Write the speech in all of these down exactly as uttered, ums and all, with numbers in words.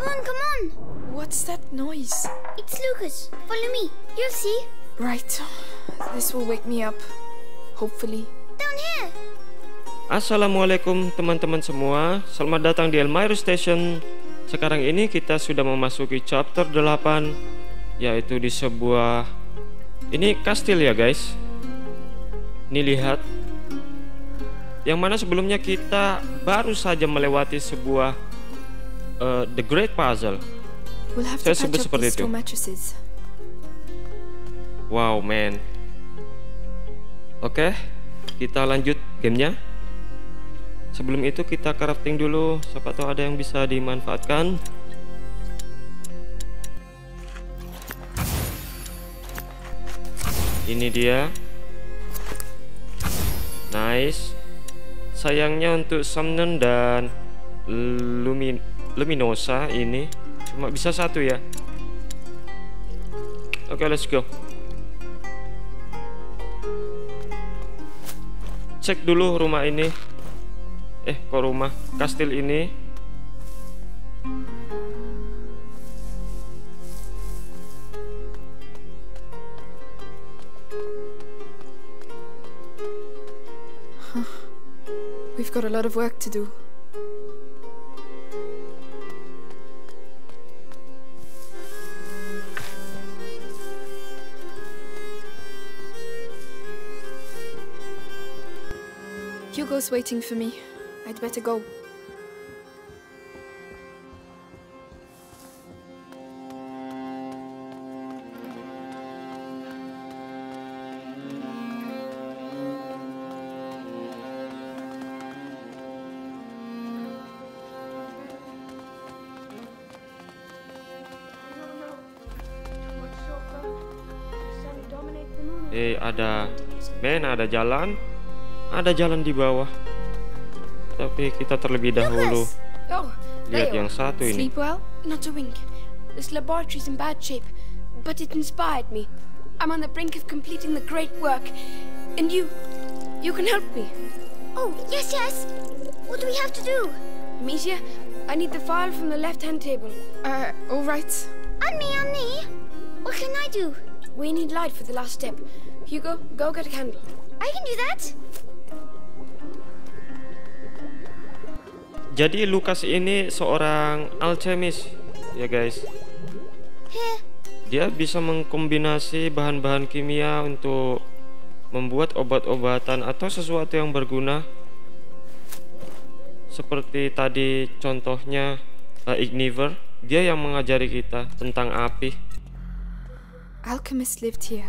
Come on, come on! What's that noise? It's Lucas. Follow me. You'll see. Right. This will wake me up. Hopefully. Down here! Assalamualaikum teman-teman semua. Selamat datang di Elmayer Station. Sekarang ini kita sudah memasuki chapter delapan. Yaitu di sebuah... Ini kastil ya guys. Nih lihat. Yang mana sebelumnya kita baru saja melewati sebuah... Uh, the Great Puzzle. We'll have to Saya sebut seperti itu. Mattresses. Wow man. Oke, okay, kita lanjut gamenya. Sebelum itu kita crafting dulu, siapa tahu ada yang bisa dimanfaatkan. Ini dia. Nice. Sayangnya untuk Summon dan Lumin Luminosa ini cuma bisa satu ya. Oke, okay, let's go. Cek dulu rumah ini. Eh, kok rumah? Kastil ini. Huh. We've got a lot of work to do. Hugo's waiting for me. I'd better go. Eh, ada Ben, ada jalan. Ada jalan di bawah, tapi kita terlebih dahulu lihat yang satu ini. Sleep well? Not a wink. This laboratory is in bad shape, but it inspired me. I'm on the brink of completing the great work, and you, you can help me. Oh yes, yes. What do we have to do? Amicia, I need the file from the left-hand table. Uh, all right. On me, on me. What can I do? We need light for the last step. Hugo, go get a candle. I can do that. Jadi Lucas ini seorang alchemis ya guys. Dia bisa mengkombinasi bahan-bahan kimia untuk membuat obat-obatan atau sesuatu yang berguna. Seperti tadi contohnya uh, Igniver, dia yang mengajari kita tentang api. Alchemists lived here.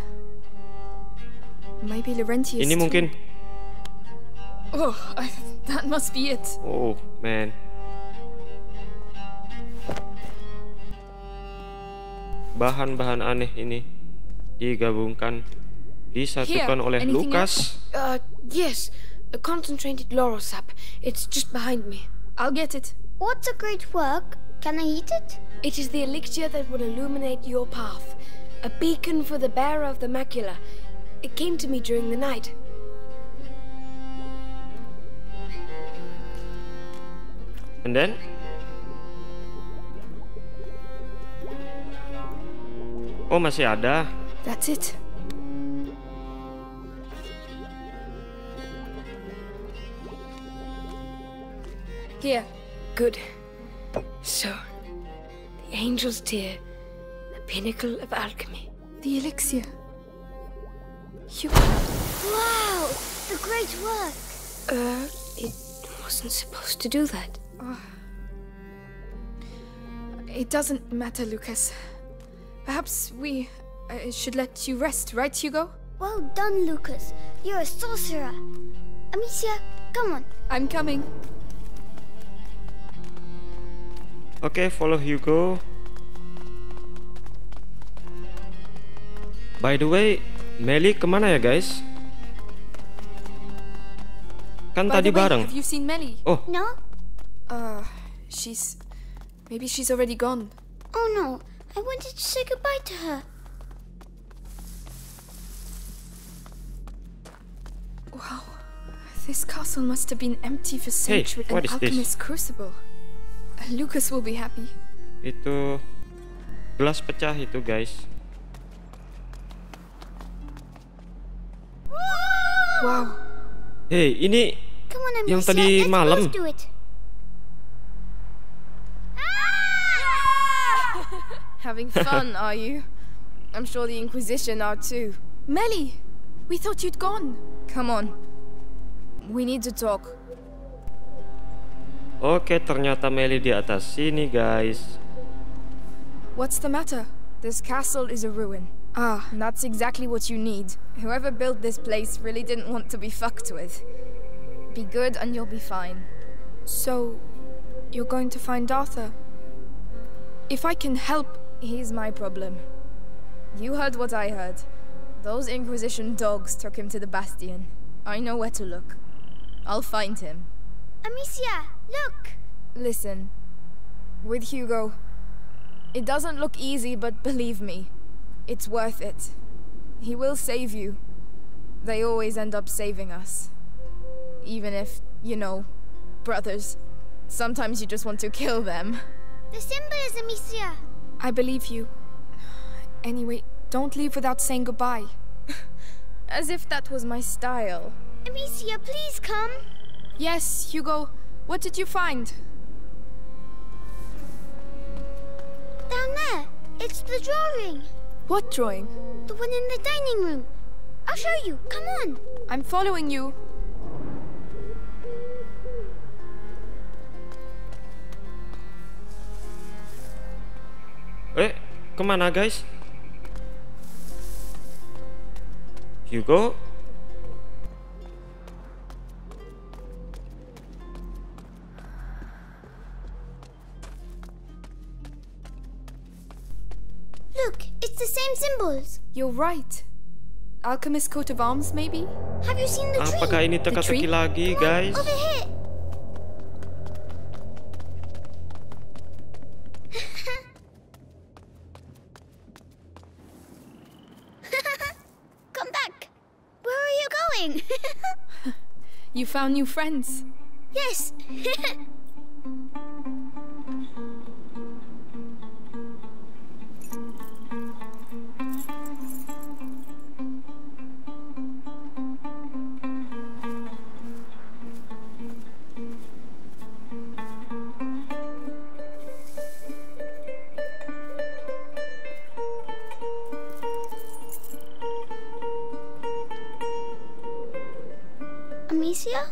Maybe Laurentius. Ini mungkin. Oh, I, that must be it. Oh, man. Bahan-bahan aneh ini digabungkan, disatukan Here, oleh Lucas. Uh, yes, a concentrated laurel sap. It's just behind me. I'll get it. What's a great work? Can I eat it? It is the elixir that will illuminate your path, a beacon for the bearer of the macula. It came to me during the night. And then? Oh, masih ada. That's it. Here. Good. So, the Angel's Tear, the pinnacle of alchemy. The elixir. You... Wow! The great work! Uh, it wasn't supposed to do that. Oh. It doesn't matter, Lucas. Perhaps we uh, should let you rest, right, Hugo? Well done, Lucas. You're a sorcerer. Amicia, come on. I'm coming. Okay, follow Hugo. By the way, Melly kemana ya, guys? Kan By tadi way, bareng. Have you seen Melly? Oh. No. Uh, she's... Maybe she's already gone. Oh no, I wanted to say goodbye to her. Wow, this castle must have been empty for centuries. Hey, what is this? An alchemist's crucible. Lucas will be happy. itu gelas pecah itu, guys. Wow. Hey, ini on, yang tadi malam. Having fun, are you? I'm sure the Inquisition are too. Melly, we thought you'd gone. Come on. We need to talk. Oke, ternyata Melly di atas sini, guys. What's the matter? This castle is a ruin. Ah, and that's exactly what you need. Whoever built this place really didn't want to be fucked with. Be good and you'll be fine. So, you're going to find Arthur? If I can help, he's my problem. You heard what I heard. Those Inquisition dogs took him to the Bastion. I know where to look. I'll find him. Amicia, look! Listen. With Hugo, it doesn't look easy, but believe me, it's worth it. He will save you. They always end up saving us. Even if, you know, brothers. Sometimes you just want to kill them. The symbol is Amicia. I believe you. Anyway, don't leave without saying goodbye. As if that was my style. Amicia, please come. Yes, Hugo. What did you find? Down there. It's the drawing. What drawing? The one in the dining room. I'll show you. Come on. I'm following you. Eh, kemana, guys? Hugo? Look, it's the same symbols. You're right. Alchemist coat of arms, maybe? Have you seen the tree? Apakah ini teka-teki lagi, guys? Over here. Come back. Where are you going? You found new friends. Yes. Amicia?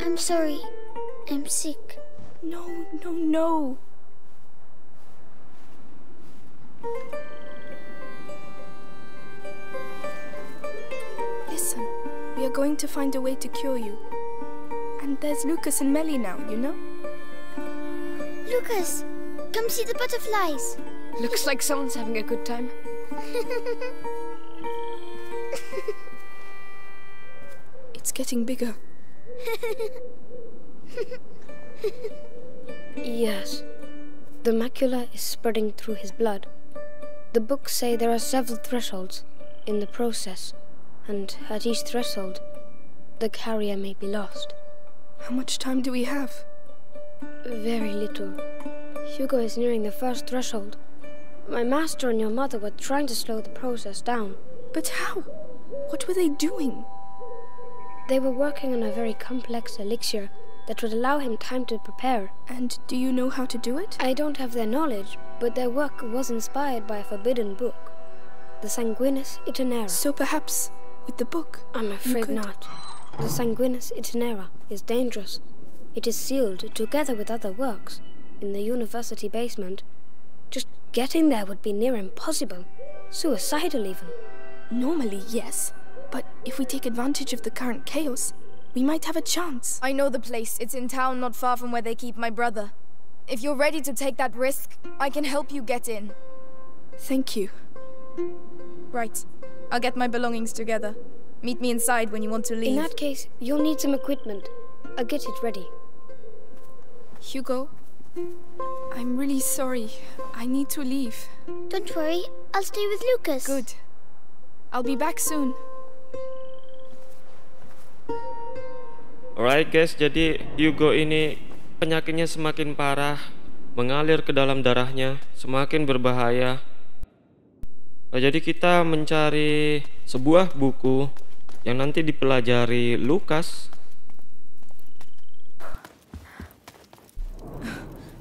I'm sorry. I'm sick. No, no, no. Listen, we are going to find a way to cure you. And there's Lucas and Melly now, you know? Lucas, come see the butterflies. Looks like someone's having a good time. It's getting bigger. Yes. The macula is spreading through his blood. The books say there are several thresholds in the process, and at each threshold, the carrier may be lost. How much time do we have? Very little. Hugo is nearing the first threshold. My master and your mother were trying to slow the process down. But how? What were they doing? They were working on a very complex elixir that would allow him time to prepare. And do you know how to do it? I don't have their knowledge, but their work was inspired by a forbidden book, the Sanguinis Itinera. So perhaps with the book, I'm afraid could... not. The Sanguinis Itinera is dangerous. It is sealed, together with other works, in the university basement. Just getting there would be near impossible. Suicidal, even. Normally, yes. But if we take advantage of the current chaos, we might have a chance. I know the place. It's in town, not far from where they keep my brother. If you're ready to take that risk, I can help you get in. Thank you. Right. I'll get my belongings together. Meet me inside when you want to leave. In that case, you'll need some equipment. I'll get it ready. Hugo, I'm really sorry. I need to leave. Don't worry. I'll stay with Lucas. Good. I'll be back soon. Alright guys, jadi Hugo ini penyakitnya semakin parah, mengalir ke dalam darahnya, semakin berbahaya. Nah, jadi kita mencari sebuah buku yang nanti dipelajari Lucas.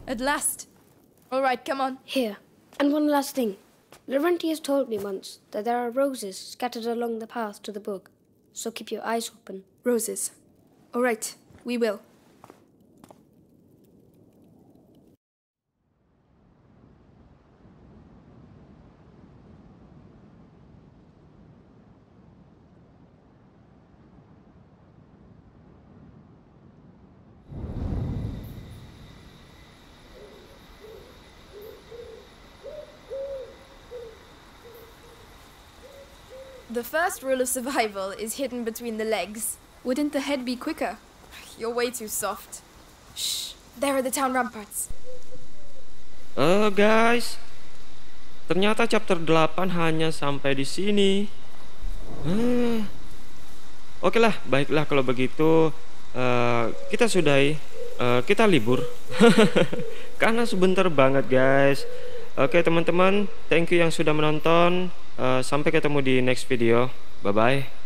At last. Alright, come on. Here. And one last thing. Laurentius told me once that there are roses scattered along the path to the book. So keep your eyes open. Roses. All right, we will. The first rule of survival is hidden between the legs. Wouldn't the head be quicker? You're way too soft. Shh, there are the town ramparts. Oh guys, ternyata chapter delapan hanya sampai di sini. Ah. Oke lah, baiklah kalau begitu uh, kita sudahi, uh, kita libur. Karena sebentar banget guys. Oke teman-teman, thank you yang sudah menonton. Uh, sampai ketemu di next video. Bye bye.